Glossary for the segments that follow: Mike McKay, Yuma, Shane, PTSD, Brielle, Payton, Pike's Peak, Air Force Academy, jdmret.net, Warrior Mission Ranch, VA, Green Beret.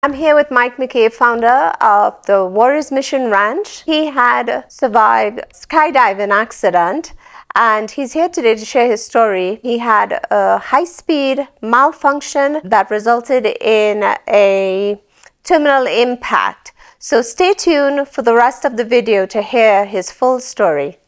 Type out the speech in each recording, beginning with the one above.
I'm here with Mike McKay, founder of the Warrior Mission Ranch. He had survived a skydiving accident and he's here today to share his story. He had a high-speed malfunction that resulted in a terminal impact. So stay tuned for the rest of the video to hear his full story.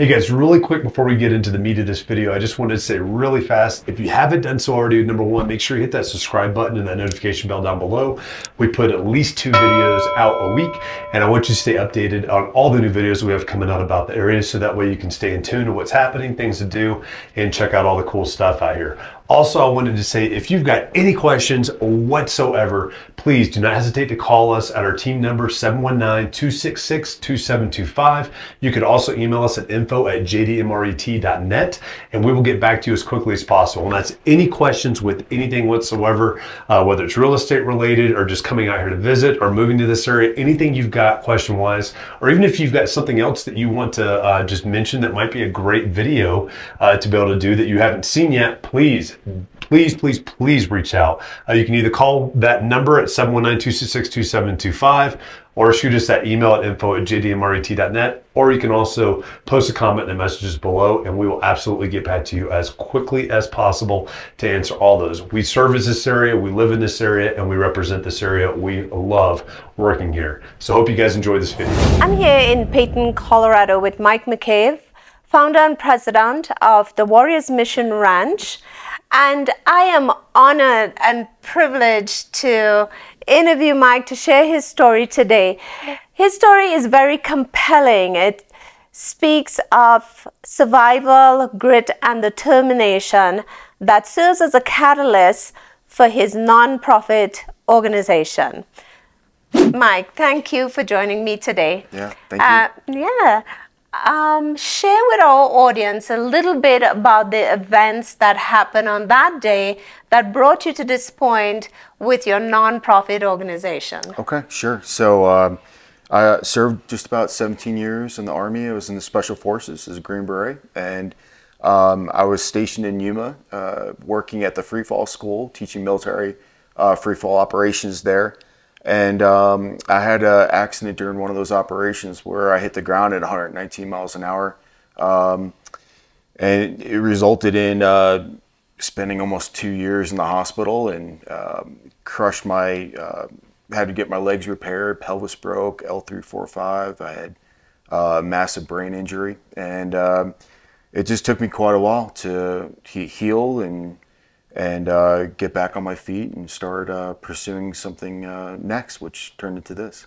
Hey guys, really quick before we get into the meat of this video, I just wanted to say really fast, if you haven't done so already, number one, make sure you hit that subscribe button and that notification bell down below. We put at least 2 videos out a week, and I want you to stay updated on all the new videos we have coming out about the area, so that way you can stay in tune to what's happening, things to do, and check out all the cool stuff out here. Also, I wanted to say, if you've got any questions whatsoever, please do not hesitate to call us at our team number, 719-266-2725. You could also email us at info@jdmret.net, and we will get back to you as quickly as possible. And that's any questions with anything whatsoever, whether it's real estate related or just coming out here to visit or moving to this area, anything you've got question-wise, or even if you've got something else that you want to just mention that might be a great video to be able to do that you haven't seen yet, please reach out. You can either call that number at 719-266-2725 or shoot us that email at info@jdmret.net, or you can also post a comment in the messages below, and we will absolutely get back to you as quickly as possible to answer all those. We service this area, we live in this area, and we represent this area. We love working here. So hope you guys enjoy this video. I'm here in Payton, Colorado with Mike McKay, founder and president of the Warrior Mission Ranch. And I am honored and privileged to interview Mike to share his story today. His story is very compelling. It speaks of survival, grit, and determination that serves as a catalyst for his nonprofit organization. Mike, thank you for joining me today. Yeah, thank you. Share with our audience a little bit about the events that happened on that day that brought you to this point with your nonprofit organization. Okay, sure. So I served just about 17 years in the Army. I was in the Special Forces as a Green Beret, and I was stationed in Yuma, working at the Free Fall School, teaching military free fall operations there. And I had an accident during one of those operations where I hit the ground at 119 miles an hour. And it resulted in spending almost 2 years in the hospital, and crushed my, had to get my legs repaired, pelvis broke, L3-4-5. I had massive brain injury, and it just took me quite a while to heal and get back on my feet and start pursuing something next, which turned into this.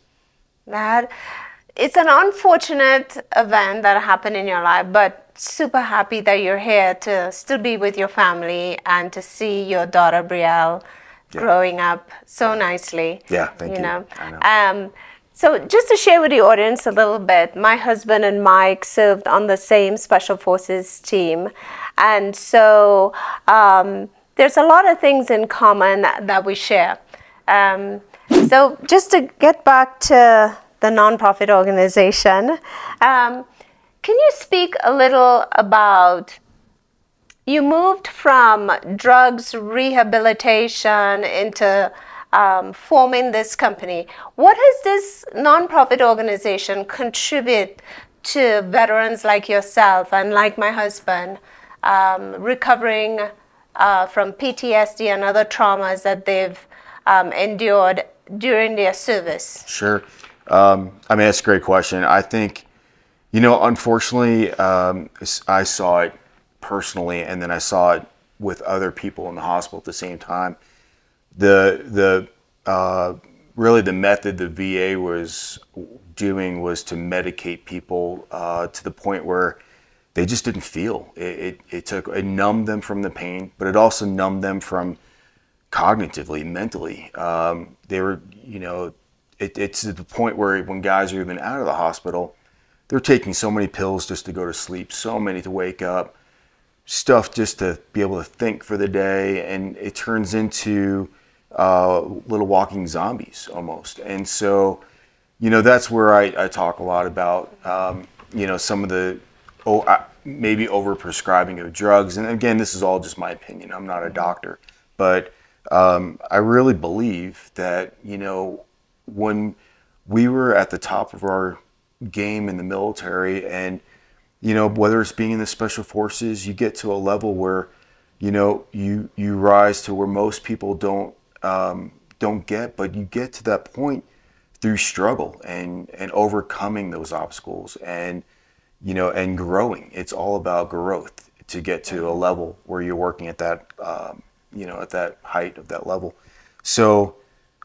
It's an unfortunate event that happened in your life, but super happy that you're here to still be with your family and to see your daughter Brielle growing up so nicely. Yeah, thank you. I know. So just to share with the audience a little bit, my husband and Mike served on the same Special Forces team, and so there's a lot of things in common that we share. So just to get back to the nonprofit organization, can you speak a little about, you moved from drugs rehabilitation into forming this company. What has this nonprofit organization contributed to veterans like yourself and like my husband recovering from PTSD and other traumas that they've endured during their service? Sure. I mean, that's a great question. I think, you know, unfortunately, I saw it personally, and then I saw it with other people in the hospital at the same time. Really the method the VA was doing was to medicate people to the point where they just didn't feel. It numbed them from the pain, but it also numbed them from cognitively, mentally. They were, you know, it's to the point where when guys are even out of the hospital, They're taking so many pills just to go to sleep, so many to wake up, stuff just to be able to think for the day, and it turns into little walking zombies almost. And so, you know, that's where I talk a lot about, you know, some of the maybe overprescribing of drugs. And again, this is all just my opinion. I'm not a doctor, but I really believe that, you know, when we were at the top of our game in the military, and, you know, whether it's being in the special forces, you get to a level where, you know, you rise to where most people don't get, but you get to that point through struggle and overcoming those obstacles and, you know, and growing. It's all about growth to get to a level where you're working at that, you know, at that height of that level. So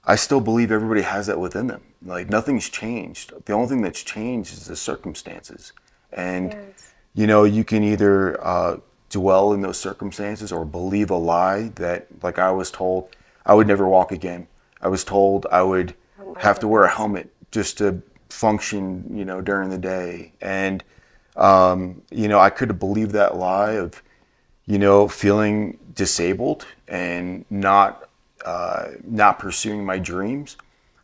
I still believe everybody has that within them. Like, nothing's changed. The only thing that's changed is the circumstances. And, yes, you know, you can either dwell in those circumstances or believe a lie that, like, I was told I would never walk again. I was told I would have to wear a helmet just to function, you know, during the day. And, you know, I could have believed that lie of, you know, feeling disabled and not pursuing my dreams.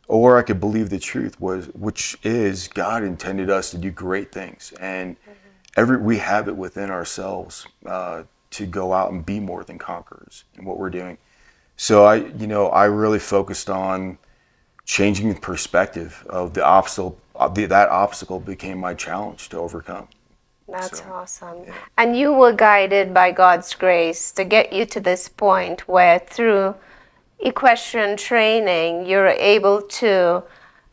Or I could believe the truth, which is God intended us to do great things. And we have it within ourselves to go out and be more than conquerors in what we're doing. So I really focused on changing the perspective of the obstacle. That obstacle became my challenge to overcome. That's awesome. Yeah. And you were guided by God's grace to get you to this point where, through equestrian training, you're able to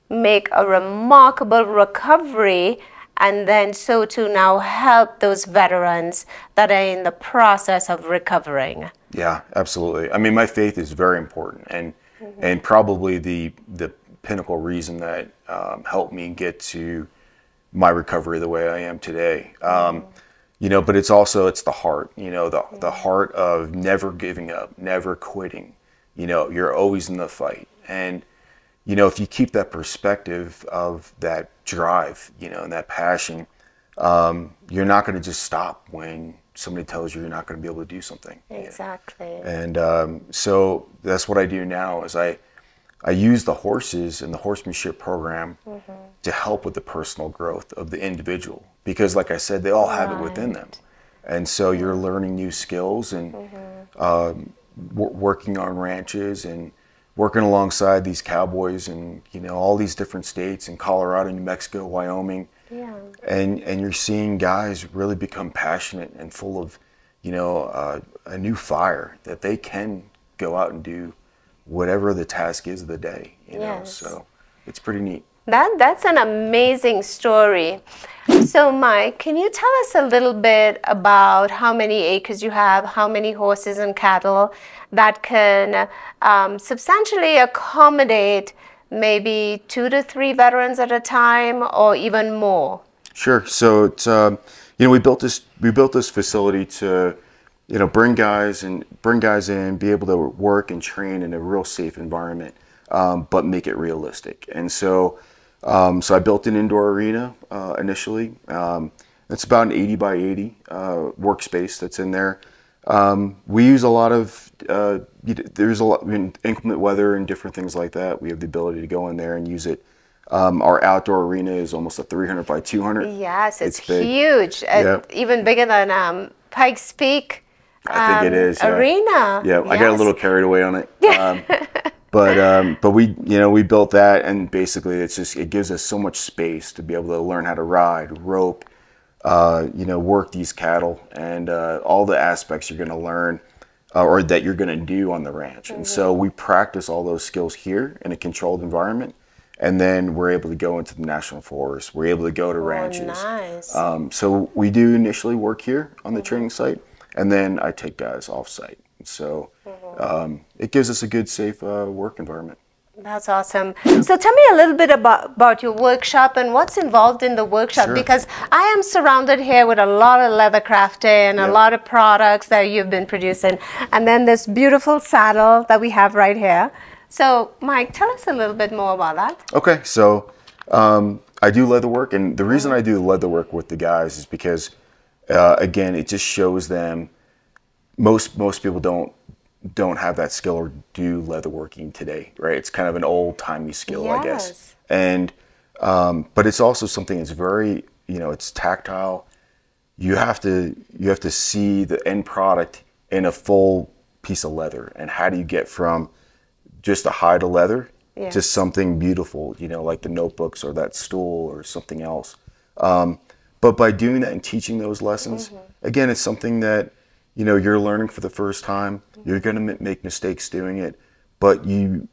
make a remarkable recovery, and then so to now help those veterans that are in the process of recovering. Yeah, absolutely. I mean, my faith is very important, and and probably the pinnacle reason that helped me get to my recovery the way I am today. You know, but it's also, it's the heart, you know, the heart of never giving up, never quitting. You know, you're always in the fight. And, you know, if you keep that perspective of that drive, you know, and that passion, you're not going to just stop when somebody tells you you're not going to be able to do something. Exactly. You know? And so that's what I do now is I use the horses and the horsemanship program to help with the personal growth of the individual. Because, like I said, they all have it within them. And so you're learning new skills and working on ranches and working alongside these cowboys and, you know, all these different states in Colorado, New Mexico, Wyoming. Yeah. And you're seeing guys really become passionate and full of, you know, a new fire that they can go out and do whatever the task is of the day, you know, so it's pretty neat. That's an amazing story. So, Mike, can you tell us a little bit about how many acres you have, how many horses and cattle that can substantially accommodate maybe 2 to 3 veterans at a time, or even more? Sure. So it's you know, we built this facility to, you know, bring guys in, be able to work and train in a real safe environment, but make it realistic. And so. So I built an indoor arena initially. It's about an 80 by 80 workspace that's in there. We use a lot of, there's a lot, I mean, inclement weather and different things like that. We have the ability to go in there and use it. Our outdoor arena is almost a 300 by 200. Yes, it's huge. Yep. Even bigger than Pikes Peak I think it is, arena. Yeah, yes. I got a little carried away on it. But we built that, and basically it's just, it gives us so much space to be able to learn how to ride, rope, you know, work these cattle, and all the aspects you're going to learn or that you're going to do on the ranch. And so we practice all those skills here in a controlled environment, and then we're able to go into the national forest. We're able to go to ranches. Nice. So we do initially work here on the training site, and then I take guys off site. So it gives us a good, safe work environment. That's awesome. So tell me a little bit about your workshop and what's involved in the workshop. Sure. Because I am surrounded here with a lot of leather crafting and a lot of products that you've been producing. And then this beautiful saddle that we have right here. So, Mike, tell us a little bit more about that. Okay. So I do leather work, and the reason I do leather work with the guys is because, again, it just shows them. Most people don't have that skill or do leather working today, right? It's kind of an old-timey skill, yes. I guess. And but it's also something that's very, you know, it's tactile. You have to see the end product in a full piece of leather, and how do you get from just a hide of leather to something beautiful, you know, like the notebooks or that stool or something else. But by doing that and teaching those lessons, again, it's something that, you know, you're learning for the first time. You're going to make mistakes doing it, but you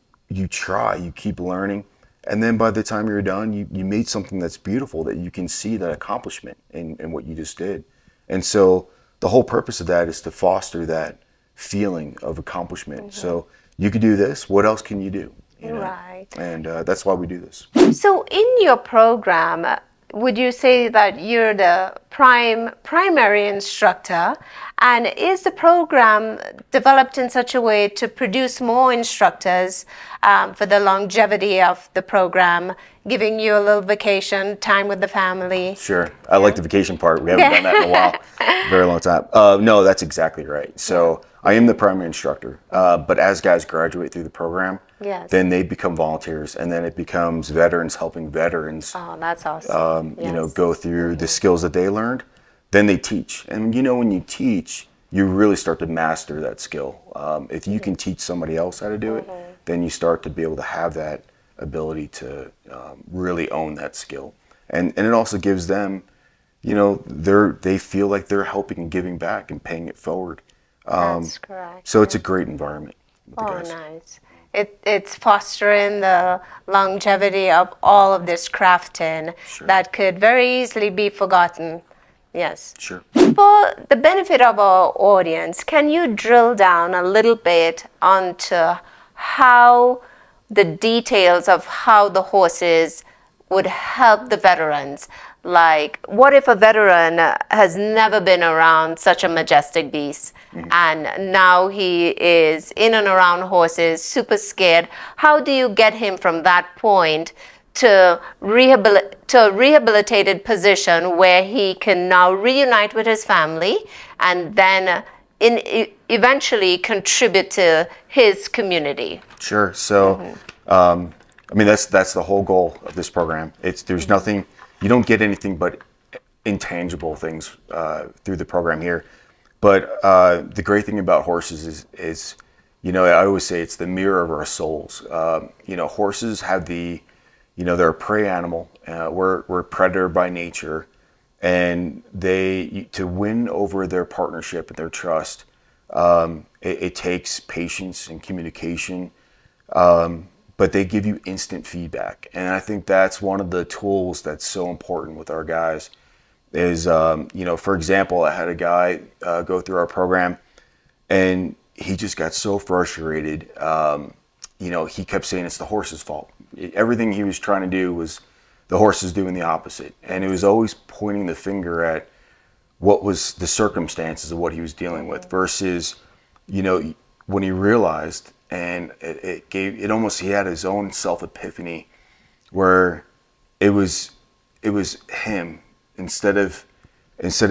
try, you keep learning. And then by the time you're done, you made something that's beautiful that you can see that accomplishment in what you just did. And so the whole purpose of that is to foster that feeling of accomplishment. So you could do this, what else can you do? You know? Right. And that's why we do this. So in your program, would you say that you're the primary instructor? And is the program developed in such a way to produce more instructors for the longevity of the program, giving you a little vacation, time with the family? Sure. I like the vacation part. We haven't done that in a while. Very long time. No, that's exactly right. So I am the primary instructor. But as guys graduate through the program, then they become volunteers. And then it becomes veterans helping veterans. Oh, that's awesome. You know, go through the skills that they learned. Then they teach. And you know, when you teach, you really start to master that skill. If you can teach somebody else how to do it, then you start to be able to have that ability to really own that skill. And it also gives them, you know, they feel like they're helping and giving back and paying it forward. That's correct. So it's a great environment with the guys. Nice. It's fostering the longevity of all of this crafting that could very easily be forgotten. Yes. Sure. For the benefit of our audience, can you drill down a little bit onto how the details of how the horses would help the veterans? Like, what if a veteran has never been around such a majestic beast and now he is in and around horses, super scared? How do you get him from that point to a rehabilitated position where he can now reunite with his family and then eventually contribute to his community? Sure. So, I mean, that's the whole goal of this program. There's nothing, you don't get anything but intangible things through the program here. But the great thing about horses is, you know, I always say it's the mirror of our souls. You know, horses have the, you know, they're a prey animal. We're a predator by nature, and to win over their partnership and their trust, it takes patience and communication. But they give you instant feedback, and I think that's one of the tools that's so important with our guys. Is you know, for example, I had a guy go through our program, and he just got so frustrated. You know, he kept saying it's the horse's fault. Everything he was trying to do was the horses doing the opposite. And it was always pointing the finger at what was the circumstances of what he was dealing with versus, you know, when he realized, and it almost, he had his own self epiphany where it was him. Instead of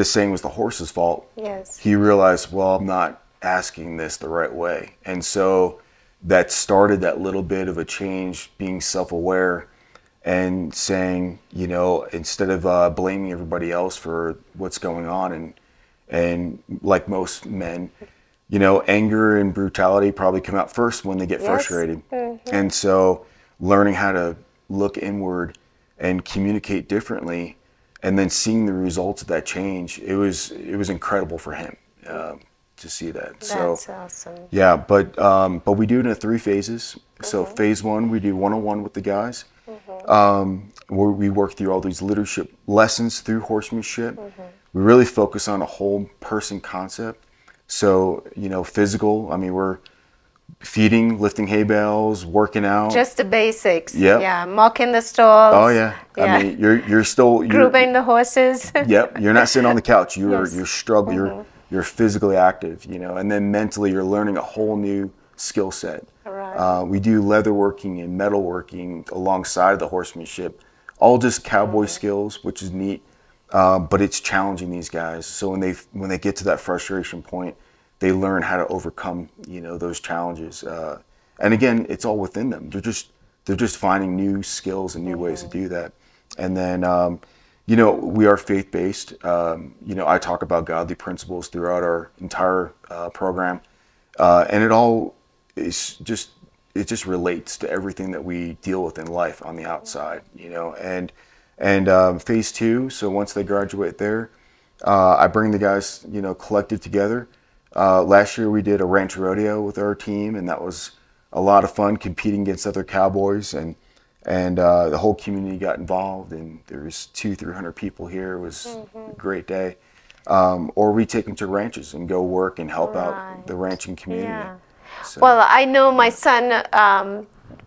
saying it was the horse's fault, he realized, well, I'm not asking this the right way. And so that started that little bit of a change, being self-aware and saying, you know, instead of blaming everybody else for what's going on, and like most men, you know, anger and brutality probably come out first when they get frustrated. And so learning how to look inward and communicate differently, and then seeing the results of that change, it was incredible for him. To see that. That's awesome. Yeah, but we do it in 3 phases. So phase 1, we do one-on-one with the guys, where we work through all these leadership lessons through horsemanship. We really focus on a whole person concept. So, you know, physical, I mean, we're feeding, lifting hay bales, working out. Just the basics. Yeah, milking the stalls. Oh yeah. I mean, you're still grooming the horses. You're not sitting on the couch. You're struggling. You're physically active, you know, and then mentally you're learning a whole new skill set. We do leather working and metal working alongside the horsemanship all just cowboy skills, which is neat, but it's challenging these guys. So when they get to that frustration point, they learn how to overcome, you know, those challenges. And again, it's all within them. They're just finding new skills and new ways to do that. And then, you know, we are faith-based. You know, I talk about godly principles throughout our entire program, and it all is just, it just relates to everything that we deal with in life on the outside, you know. And phase two, so once they graduate there, I bring the guys, you know, collected together. Last year we did a ranch rodeo with our team, and that was a lot of fun, competing against other cowboys, and the whole community got involved, and there was 200-300 people here. It was a great day. Or we take them to ranches and go work and help out the ranching community. Yeah. So, well, I know my son,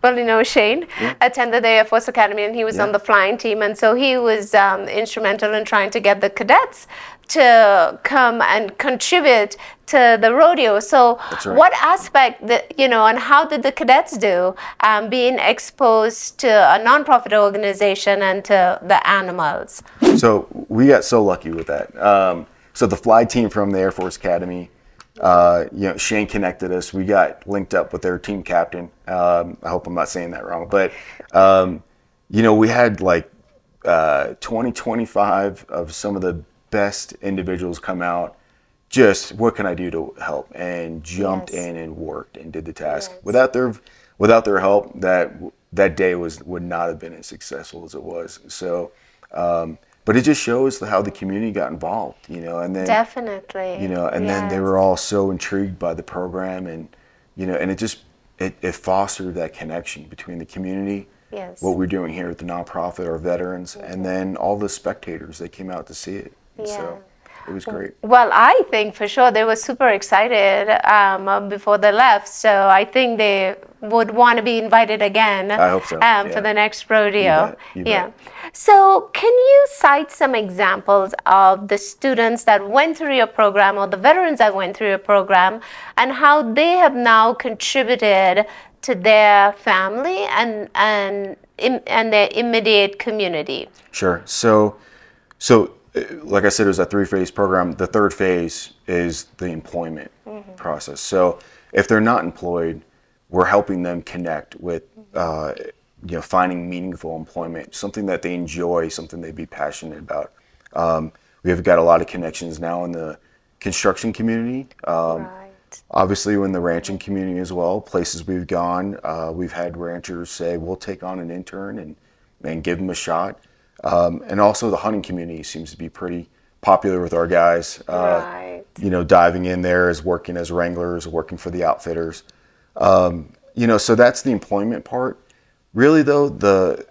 well, you know, Shane, attended the Air Force Academy, and he was on the flying team, and so he was instrumental in trying to get the cadets to come and contribute to the rodeo. So what aspect, you know, and how did the cadets do being exposed to a nonprofit organization and to the animals? So we got so lucky with that. So the fly team from the Air Force Academy, you know, Shane connected us. We got linked up with their team captain. I hope I'm not saying that wrong, but you know, we had like 20-25 of some of the best individuals come out. Just what can I do to help? And jumped in and worked and did the task. Without their help, that day would not have been as successful as it was. So, but it just shows how the community got involved, you know, and then definitely, you know, and then they were all so intrigued by the program, and you know, and it just it fostered that connection between the community, what we're doing here at the nonprofit, our veterans, and then all the spectators that came out to see it. So it was great. Well, I think for sure they were super excited before they left, so I think they would want to be invited again. I hope so. For the next rodeo. You bet. You bet. So can you cite some examples of the students that went through your program, or the veterans that went through your program, and how they have now contributed to their family and their immediate community? Sure. So like I said, it was a three-phase program. The third phase is the employment process. So if they're not employed, we're helping them connect with, you know, finding meaningful employment, something that they enjoy, something they'd be passionate about. We've got a lot of connections now in the construction community. Obviously, in the ranching community as well, places we've gone, we've had ranchers say, we'll take on an intern and give them a shot. And also the hunting community seems to be pretty popular with our guys, you know, diving in there as working as wranglers, working for the outfitters. You know, so that's the employment part. Really though, the,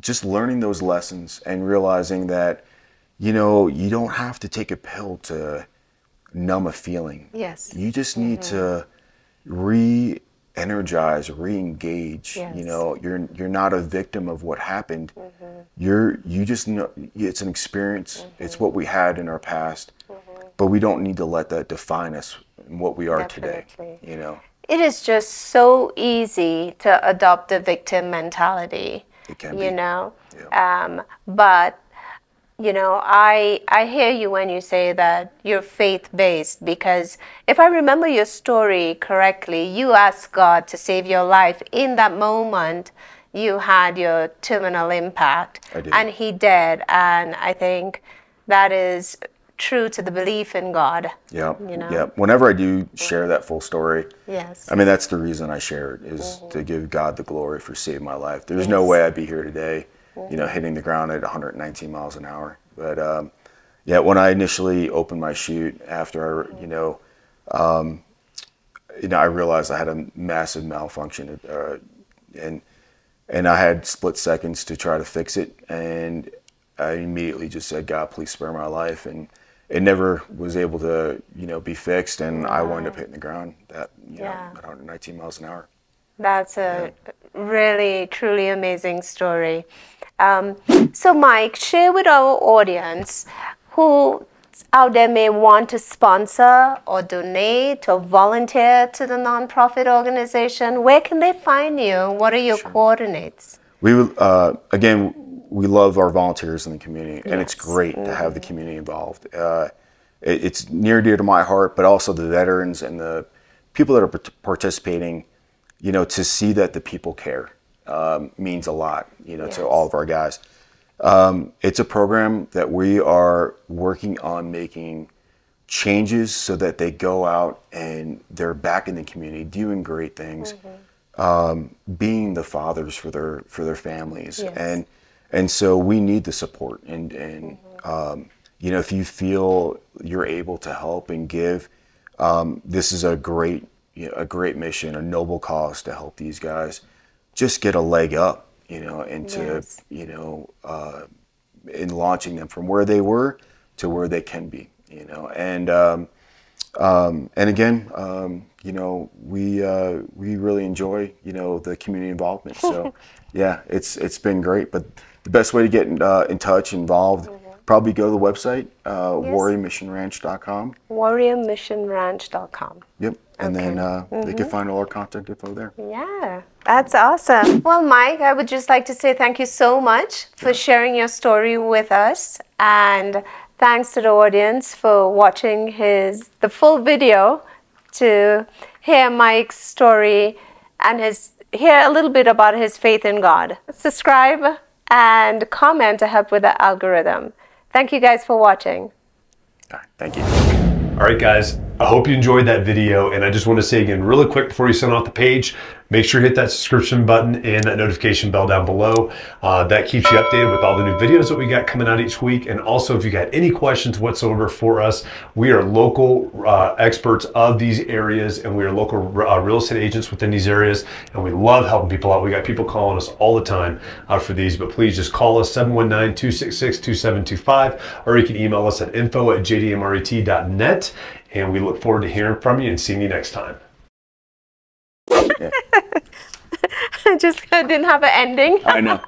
just learning those lessons and realizing that, you know, you don't have to take a pill to numb a feeling. You just need to re-energize, re-engage. You know, you're not a victim of what happened. You just know it's an experience. It's what we had in our past, but we don't need to let that define us and what we are today. You know, it is just so easy to adopt the victim mentality. It can be. Know, but you know, I hear you when you say that you're faith-based, because if I remember your story correctly, you asked God to save your life. In that moment, you had your terminal impact. I did. And he did. And I think that is true to the belief in God. You know? Whenever I do share that full story, I mean, that's the reason I share it, is to give God the glory for saving my life. There's no way I'd be here today, you know, hitting the ground at 119 miles an hour. But yeah, when I initially opened my chute after I, you know, I realized I had a massive malfunction, and I had split seconds to try to fix it, and I immediately just said, God, please spare my life, and it never was able to, you know, be fixed, and I wound up hitting the ground that, you know, at 119 miles an hour. That's a really, truly amazing story. So Mike, share with our audience who out there may want to sponsor or donate or volunteer to the nonprofit organization. Where can they find you? What are your coordinates? We again, we love our volunteers in the community, and it's great to have the community involved. It's near and dear to my heart, but also the veterans and the people that are participating. You know, to see that the people care means a lot. You know, to all of our guys. It's a program that we are working on making changes so that they go out and they're back in the community doing great things. Being the fathers for their families, and so we need the support, and you know, if you feel you're able to help and give, this is a great great mission, a noble cause to help these guys just get a leg up, you know, and to you know, in launching them from where they were to where they can be, you know, and again, you know, we really enjoy, you know, the community involvement. So yeah, it's been great, but the best way to get in touch, involved, probably go to the website, warriormissionranch.com. warriormissionranch.com. Yep. And then they can find all our contact info there. Yeah, that's awesome. Well, Mike, I would just like to say thank you so much for sharing your story with us, and thanks to the audience for watching the full video to hear Mike's story and hear a little bit about his faith in God. Subscribe and comment to help with the algorithm. Thank you guys for watching. All right, thank you. All right, guys, I hope you enjoyed that video, and I just want to say again really quick before you send off the page, make sure you hit that subscription button and that notification bell down below. That keeps you updated with all the new videos that we got coming out each week. And also, if you got any questions whatsoever for us, we are local experts of these areas, and we are local real estate agents within these areas, and we love helping people out. We got people calling us all the time for these, but please just call us 719-266-2725, or you can email us at info@jdmret.net, and we look forward to hearing from you and seeing you next time. I didn't have an ending. I know.